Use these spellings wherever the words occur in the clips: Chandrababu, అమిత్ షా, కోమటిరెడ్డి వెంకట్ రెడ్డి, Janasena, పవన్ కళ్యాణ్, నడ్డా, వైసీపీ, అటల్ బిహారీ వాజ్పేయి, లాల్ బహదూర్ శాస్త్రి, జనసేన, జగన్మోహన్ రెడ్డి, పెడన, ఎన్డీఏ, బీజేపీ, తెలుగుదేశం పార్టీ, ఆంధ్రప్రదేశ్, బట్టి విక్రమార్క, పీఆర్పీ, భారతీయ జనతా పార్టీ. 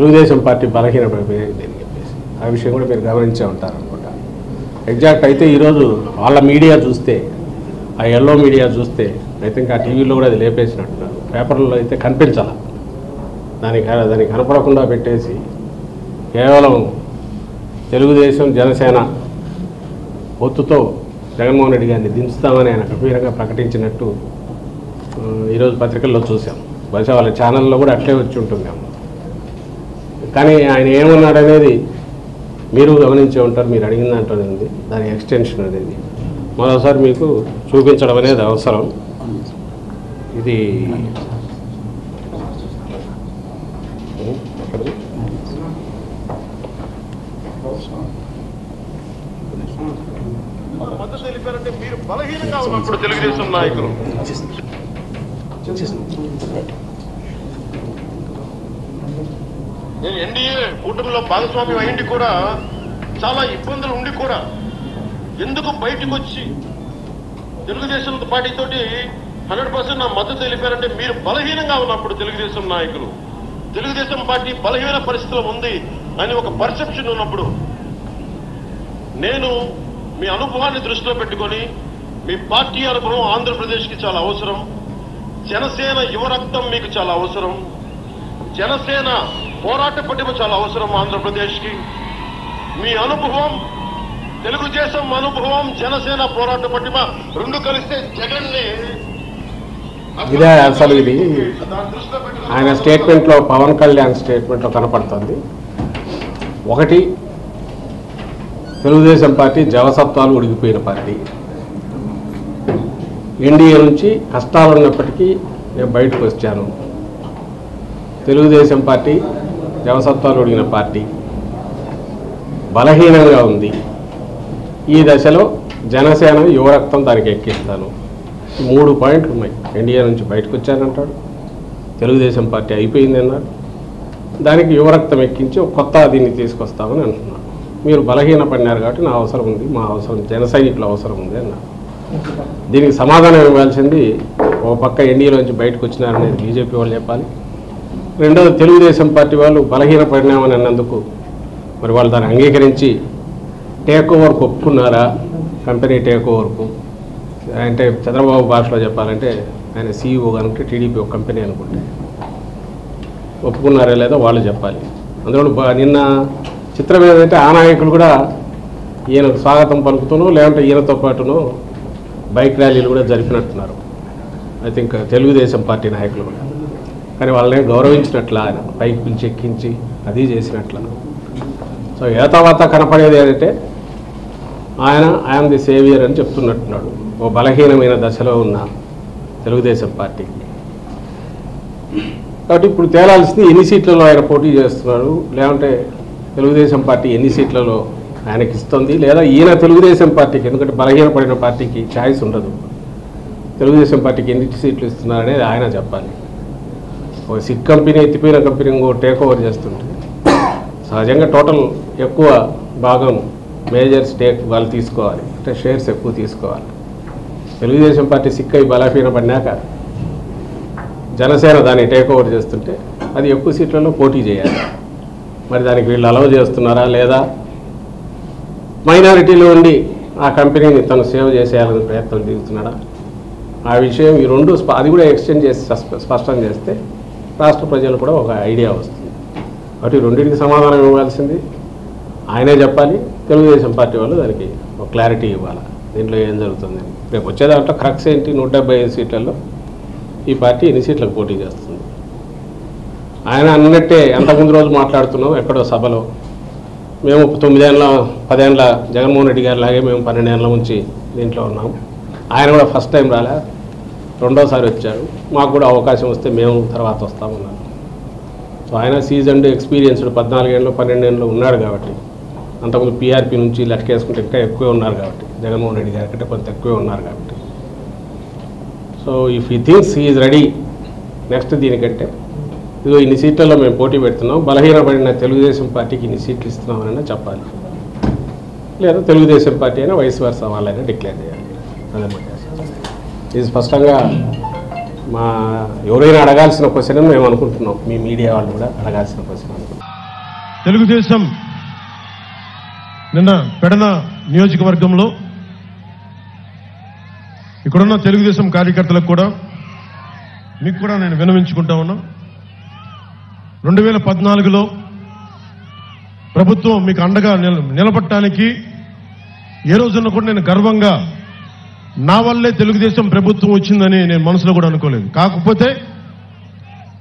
తెలుగుదేశం పార్టీ బలహీనపడిపోయింది అని చెప్పేసి ఆ విషయం కూడా మీరు గమనించే ఉంటారు అన్నమాట. ఎగ్జాక్ట్ అయితే ఈరోజు వాళ్ళ మీడియా చూస్తే ఆ ఎల్లో మీడియా చూస్తే ఐ థింక్ ఆ టీవీలో కూడా అది లేపేసినట్టున్నారు, పేపర్లో అయితే కనిపించాల, దానికి కనపడకుండా పెట్టేసి కేవలం తెలుగుదేశం జనసేన ఒత్తుతో జగన్మోహన్ రెడ్డి గారిని దించుతామని ఆయన గంభీరంగా ప్రకటించినట్టు ఈరోజు పత్రికల్లో చూసాం, బహుశా వాళ్ళ ఛానల్లో కూడా అట్లే వచ్చి ఉంటుందాం. కానీ ఆయన ఏమన్నాడనేది మీరు గమనించే ఉంటారు, మీరు అడిగిన దాంట్లో ఉంది, దాని ఎక్స్టెన్షన్ అనేది మరోసారి మీకు చూపించడం అనేది అవసరం. ఇది తెలుగుదేశం నాయకులు నేను ఎన్డీఏ కూటమిలో భాగస్వామ్యం అయ్యింది కూడా, చాలా ఇబ్బందులు ఉండి కూడా ఎందుకు బయటకు వచ్చి తెలుగుదేశం పార్టీతో 100% నా మద్దతు తెలిపారంటే మీరు బలహీనంగా ఉన్నప్పుడు తెలుగుదేశం నాయకులు తెలుగుదేశం పార్టీ బలహీన పరిస్థితిలో ఉంది అని ఒక పర్సెప్షన్ ఉన్నప్పుడు నేను మీ అనుభవాన్ని దృష్టిలో పెట్టుకొని మీ పార్టీ అనుభవం ఆంధ్రప్రదేశ్కి చాలా అవసరం, జనసేన యువ రక్తం మీకు చాలా అవసరం, జనసేన పోరాట పటిమ చాలా అవసరం ఆంధ్రప్రదేశ్కి. మీ అనుభవం తెలుగుదేశం అనుభవం జనసేన పోరాట పటిమ రెండు కలిస్తే జగన్ని ఇదే అసలు ఇది ఆయన స్టేట్మెంట్లో పవన్ కళ్యాణ్ స్టేట్మెంట్లో కనపడుతుంది. ఒకటి తెలుగుదేశం పార్టీ జవసత్వాలు ఉడిగిపోయిన పార్టీ, ఎన్డీఏ నుంచి కష్టాలు ఉన్నప్పటికీ నేను బయటకు వచ్చాను, తెలుగుదేశం పార్టీ జవసత్వాలు ఉడిగిన పార్టీ బలహీనంగా ఉంది, ఈ దశలో జనసేన యువరక్తం దానికి ఎక్కిస్తాను, 3 పాయింట్లు ఉన్నాయి. ఎన్డీఏ నుంచి బయటకు వచ్చానంటాడు, తెలుగుదేశం పార్టీ అయిపోయింది అన్నాడు, దానికి యువరక్తం ఎక్కించి ఒక కొత్త దీన్ని తీసుకొస్తామని అంటున్నాడు. మీరు బలహీన పడినారు కాబట్టి నా అవసరం ఉంది, మా అవసరం జన సైనికుల అవసరం ఉంది అన్నారు. దీనికి సమాధానం ఇవ్వాల్సింది ఓ పక్క ఎన్డీఏ నుంచి బయటకు వచ్చినారనేది బీజేపీ వాళ్ళు చెప్పాలి, రెండోది తెలుగుదేశం పార్టీ వాళ్ళు బలహీన పరిణామం అన్నందుకు మరి వాళ్ళు దాన్ని అంగీకరించి టేక్ ఓవర్కు ఒప్పుకున్నారా, కంపెనీ టేక్ ఓవర్కు అంటే చంద్రబాబు భాషలో చెప్పాలంటే ఆయన సీఈఓ అనుకుంటే టీడీపీ ఒక కంపెనీ అనుకుంటే ఒప్పుకున్నారా లేదో వాళ్ళు చెప్పాలి. అందులో నిన్న చిత్రం ఏదంటే ఆ నాయకులు కూడా ఈయనకు స్వాగతం పలుకుతూనో లేదంటే ఈయనతో పాటునో బైక్ ర్యాలీలు కూడా జరిపినట్టున్నారు, ఐ థింక్ తెలుగుదేశం పార్టీ నాయకులు కూడా. కానీ వాళ్ళని గౌరవించినట్లా ఆయన బైక్ పిలిచి ఎక్కించి అది చేసినట్లా. సో ఏతావాత కనపడేది ఏంటంటే ఆయన ఐఎమ్ ది సేవియర్ అని చెప్తున్నట్టున్నాడు ఓ బలహీనమైన దశలో ఉన్న తెలుగుదేశం పార్టీకి. కాబట్టి ఇప్పుడు తేలాల్సింది ఎన్ని సీట్లలో ఆయన పోటీ చేస్తున్నాడు, లేదంటే తెలుగుదేశం పార్టీ ఎన్ని సీట్లలో ఆయనకి ఇస్తుంది, లేదా ఈయన తెలుగుదేశం పార్టీకి, ఎందుకంటే బలహీనపడిన పార్టీకి ఛాయిస్ ఉండదు, తెలుగుదేశం పార్టీకి ఎన్ని సీట్లు ఇస్తున్నారనేది ఆయన చెప్పాలి. ఒక సిక్ కంపెనీ ఎత్తిపోయిన కంపెనీ ఇంకో టేక్ ఓవర్ చేస్తుంటుంది, సహజంగా టోటల్ ఎక్కువ భాగం మేజర్ స్టేక్ వాళ్ళు తీసుకోవాలి, అంటే షేర్స్ ఎక్కువ తీసుకోవాలి. తెలుగుదేశం పార్టీ సిక్ అయి బలహీనపడినాక జనసేన దాన్ని టేక్ ఓవర్ చేస్తుంటే అది ఎక్కువ సీట్లలో పోటీ చేయాలి. మరి దానికి వీళ్ళు అలవ్ చేస్తున్నారా లేదా మైనారిటీలో ఉండి ఆ కంపెనీని తను సేవ్ చేసేయాలని ప్రయత్నం తీస్తున్నాడా, ఆ విషయం ఈ రెండు అది కూడా ఎక్స్టెండ్ చేసి స్పష్టం చేస్తే రాష్ట్ర ప్రజలు కూడా ఒక ఐడియా వస్తుంది. కాబట్టి రెండింటికి సమాధానం ఇవ్వాల్సింది ఆయనే చెప్పాలి, తెలుగుదేశం పార్టీ వాళ్ళు దానికి ఒక క్లారిటీ ఇవ్వాలి, దీంట్లో ఏం జరుగుతుంది. రేపు వచ్చే దాంట్లో క్రక్స్ ఏంటి, 175 సీట్లలో ఈ పార్టీ ఎన్ని సీట్లకు పోటీ చేస్తుంది. ఆయన అన్నట్టే అంతకుముందు రోజు మాట్లాడుతున్నాం ఎక్కడో సభలో, మేము 9 ఏళ్ళ 10 ఏళ్ళ జగన్మోహన్ రెడ్డి గారి లాగే మేము 12 ఏళ్ళ నుంచి దీంట్లో ఉన్నాము, ఆయన కూడా ఫస్ట్ టైం రాలే, రెండోసారి వచ్చారు, మాకు కూడా అవకాశం వస్తే మేము తర్వాత వస్తామన్నాను. సో ఆయన సీజన్డ్ ఎక్స్పీరియన్స్డ్ 14 ఏళ్ళు 12 ఏళ్ళు ఉన్నాడు కాబట్టి, అంతకుముందు పీఆర్పీ నుంచి లెక్కేసుకుంటే ఇంకా ఎక్కువే ఉన్నారు కాబట్టి, జగన్మోహన్ రెడ్డి గారి కంటే కొంత ఎక్కువే ఉన్నారు కాబట్టి, so if he thinks he is ready next దీనికంటే ఇదిగో ఇన్ని సీట్లలో మేము పోటీ పెడుతున్నాం, బలహీనపడిన తెలుగుదేశం పార్టీకి ఇన్ని సీట్లు ఇస్తున్నామనైనా చెప్పాలి, లేదా తెలుగుదేశం పార్టీ అయినా వయసు వారి సవాళ్ళైనా డిక్లేర్ చేయాలి. అదనమాట ఇది స్పష్టంగా మా ఎవరైనా అడగాల్సిన క్వశ్చన్ మేము అనుకుంటున్నాం, మీ మీడియా వాళ్ళు కూడా అడగాల్సిన క్వశ్చన్ అనుకుంటున్నాం. తెలుగుదేశం నిన్న పెడన నియోజకవర్గంలో ఇక్కడ ఉన్న తెలుగుదేశం కార్యకర్తలకు కూడా మీకు కూడా నేను విన్నవించుకుంటా ఉన్నా 2014 లో ప్రభుత్వం మీకు అండగా నిలబడడానికి ఏ రోజున కూడా నేను గర్వంగా నా వల్లే తెలుగుదేశం ప్రభుత్వం వచ్చిందని నేను మనసులో కూడా అనుకోలేదు కాకపోతే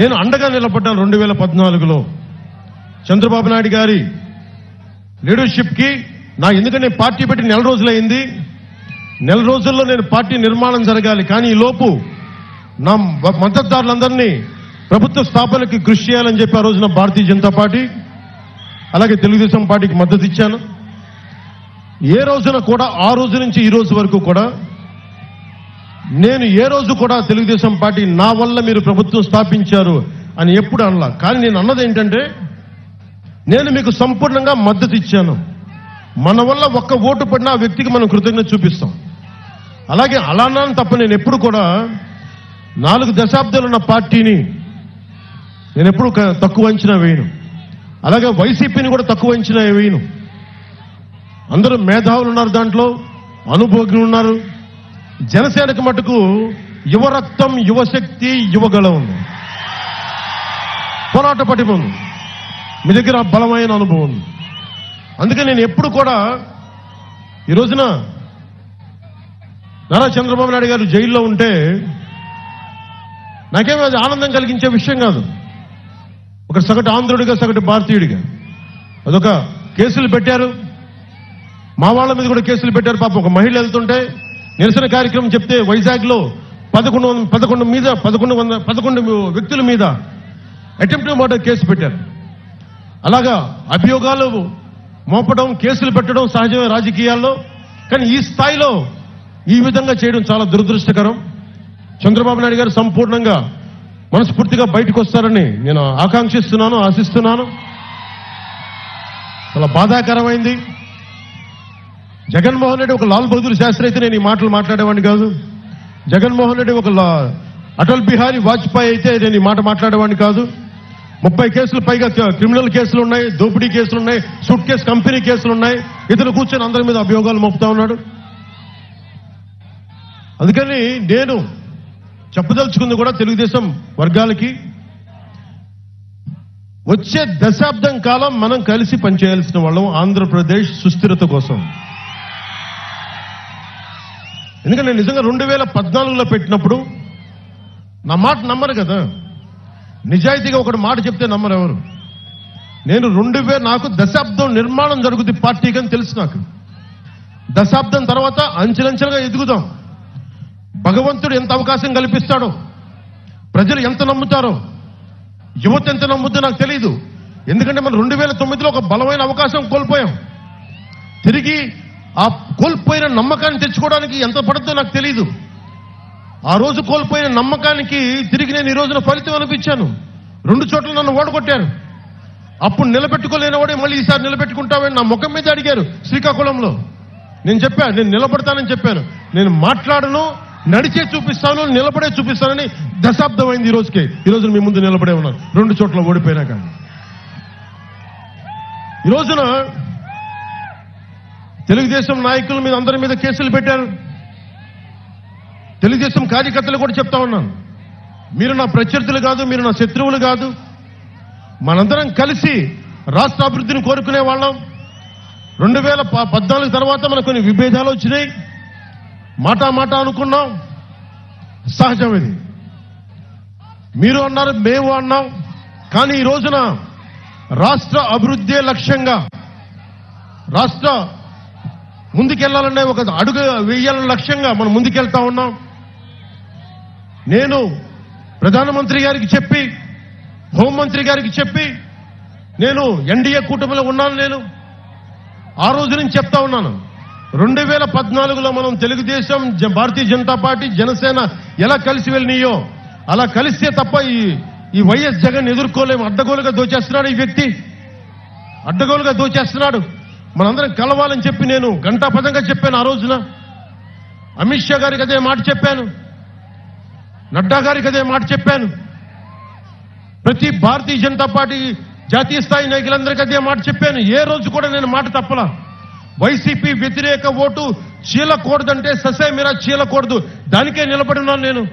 నేను అండగా నిలబడ్డాను 2014 లో చంద్రబాబు నాయుడు గారి లీడర్‌షిప్ కి నా ఎందుకనే పార్టీ పెట్టి నెల రోజులైంది నెల రోజుల్లో నేను పార్టీ నిర్మాణం జరగాలి కానీ ఈ లోపు నా మద్దతుదారులందర్నీ ప్రభుత్వ స్థాపనకి కృషి చేయాలని చెప్పి ఆ రోజున భారతీయ జనతా పార్టీ అలాగే తెలుగుదేశం పార్టీకి మద్దతు ఇచ్చాను ఏ రోజున కూడా ఆ రోజు నుంచి ఈ రోజు వరకు కూడా నేను ఏ రోజు కూడా తెలుగుదేశం పార్టీ నా వల్ల మీరు ప్రభుత్వం స్థాపించారు అని ఎప్పుడు అనలా కానీ నేను అన్నది ఏంటంటే నేను మీకు సంపూర్ణంగా మద్దతు ఇచ్చాను మన వల్ల ఒక్క ఓటు పడిన ఆ వ్యక్తికి మనం కృతజ్ఞత చూపిస్తాం అలాగే అలానని తప్ప నేను ఎప్పుడు కూడా 4 దశాబ్దాలు ఉన్న పార్టీని నేను ఎప్పుడు తక్కువ అంచనా వేయను అలాగే వైసీపీని కూడా తక్కువ అంచనా వేయను అందరూ మేధావులు ఉన్నారు దాంట్లో అనుభవజ్ఞులు ఉన్నారు జనసేనకు మట్టుకు యువ రక్తం యువ శక్తి యువగళం ఉంది పోరాట పటిమ ఉంది మీ దగ్గర బలమైన అనుభవం ఉంది అందుకే నేను ఎప్పుడు కూడా ఈ రోజున నారా చంద్రబాబు నాయుడు గారు జైల్లో ఉంటే నాకేమీ అది ఆనందం కలిగించే విషయం కాదు ఒక సగటు ఆంధ్రుడిగా సగటు భారతీయుడిగా అదొక కేసులు పెట్టారు మా వాళ్ళ మీద కూడా కేసులు పెట్టారు పాపం ఒక మహిళ వెళ్తుంటే నిరసన కార్యక్రమం చెప్తే వైజాగ్లో 11 వ్యక్తుల మీద అటెంప్ట్ మర్డర్ కేసు పెట్టారు అలాగా అభియోగాలు మోపడం కేసులు పెట్టడం సహజమే రాజకీయాల్లో కానీ ఈ స్థాయిలో ఈ విధంగా చేయడం చాలా దురదృష్టకరం చంద్రబాబు నాయుడు గారు సంపూర్ణంగా మనస్ఫూర్తిగా బయటకు వస్తారని నేను ఆకాంక్షిస్తున్నాను ఆశిస్తున్నాను చాలా బాధాకరమైంది జగన్మోహన్ రెడ్డి ఒక లాల్ బహదూర్ శాస్త్రి అయితే నేను ఈ మాటలు మాట్లాడేవాడిని కాదు జగన్మోహన్ రెడ్డి ఒక అటల్ బిహారీ వాజ్పేయి అయితే నేను ఈ మాట మాట్లాడేవాడిని కాదు 30 కేసులు పైగా క్రిమినల్ కేసులు ఉన్నాయి దోపిడీ కేసులు ఉన్నాయి సూట్ కేసు కంపెనీ కేసులు ఉన్నాయి ఇతను కూర్చొని అందరి మీద అభియోగాలు మోపుతా ఉన్నాడు అందుకని నేను చెప్పదలుచుకుంది కూడా తెలుగుదేశం వర్గాలకి వచ్చే దశాబ్దం కాలం మనం కలిసి పనిచేయాల్సిన వాళ్ళం ఆంధ్రప్రదేశ్ సుస్థిరత కోసం ఎందుకంటే నేను నిజంగా 2014లో పెట్టినప్పుడు నా మాట నమ్మరు కదా నిజాయితీగా ఒకటి మాట చెప్తే నమ్మరు ఎవరు నేను నాకు దశాబ్దం నిర్మాణం జరుగుతుంది పార్టీకి అని తెలుసు నాకు దశాబ్దం తర్వాత అంచెలంచెలుగా ఎదుగుదాం భగవంతుడు ఎంత అవకాశం కల్పిస్తాడో ప్రజలు ఎంత నమ్ముతారో యువత ఎంత నమ్ముద్దో నాకు తెలియదు ఎందుకంటే మనం 2009లో ఒక బలమైన అవకాశం కోల్పోయాం తిరిగి ఆ కోల్పోయిన నమ్మకాన్ని తెచ్చుకోవడానికి ఎంత పడద్దో నాకు తెలియదు ఆ రోజు కోల్పోయిన నమ్మకానికి తిరిగి నేను ఈ రోజున ఫలితం అనిపించాను 2 చోట్ల నన్ను ఓడగొట్టారు అప్పుడు నిలబెట్టుకోలేనివాడే మళ్ళీ ఈసారి నిలబెట్టుకుంటామని నా ముఖం మీద అడిగారు శ్రీకాకుళంలో నేను చెప్పాను నేను నిలబడతానని చెప్పాను నేను మాట్లాడను నడిచే చూపిస్తాను నిలబడే చూపిస్తానని దశాబ్దం అయింది ఈ రోజున మీ ముందు నిలబడే ఉన్నాను 2 చోట్ల ఓడిపోయినా కానీ ఈ రోజున తెలుగుదేశం నాయకుల మీద అందరి మీద కేసులు పెట్టారు తెలుగుదేశం కార్యకర్తలు కూడా చెప్తా ఉన్నాను మీరు నా ప్రత్యర్థులు కాదు మీరు నా శత్రువులు కాదు మనందరం కలిసి రాష్ట్ర అభివృద్ధిని కోరుకునే వాళ్ళం 2014 తర్వాత మనకు కొన్ని విభేదాలు వచ్చినాయి మాట అనుకున్నాం సహజం ఇది మీరు అన్నారు మేము అన్నాం కానీ ఈ రోజున రాష్ట్ర అభివృద్ధి లక్ష్యంగా రాష్ట్ర ముందుకెళ్లాలనే ఒక అడుగు వేయాలనే లక్ష్యంగా మనం ముందుకెళ్తా ఉన్నాం నేను ప్రధానమంత్రి గారికి చెప్పి హోంమంత్రి గారికి చెప్పి నేను ఎన్డీఏ కూటమిలో ఉన్నాను నేను ఆ రోజు నుంచి చెప్తా ఉన్నాను 2014లో మనం తెలుగుదేశం భారతీయ జనతా పార్టీ జనసేన ఎలా కలిసి వెళ్ళినాయో అలా కలిస్తే తప్ప ఈ వైఎస్ జగన్ ఎదుర్కోలేము అడ్డగోలుగా దోచేస్తున్నాడు ఈ వ్యక్తి అడ్డగోలుగా దోచేస్తున్నాడు మనందరం కలవాలని చెప్పి నేను గంటాపదంగా చెప్పాను ఆ రోజున అమిత్ షా గారికి అదే మాట చెప్పాను నడ్డా గారికి అదే మాట చెప్పాను ప్రతి భారతీయ జనతా పార్టీ జాతీయ స్థాయి నాయకులందరికీ అదే మాట చెప్పాను. ఏ రోజు కూడా నేను మాట తప్పలా. వైసీపీ వ్యతిరేక ఓటు చీలకూడదంటే ససేమిరా చీలకూడదు, దానికే నిలబడున్నాను నేను.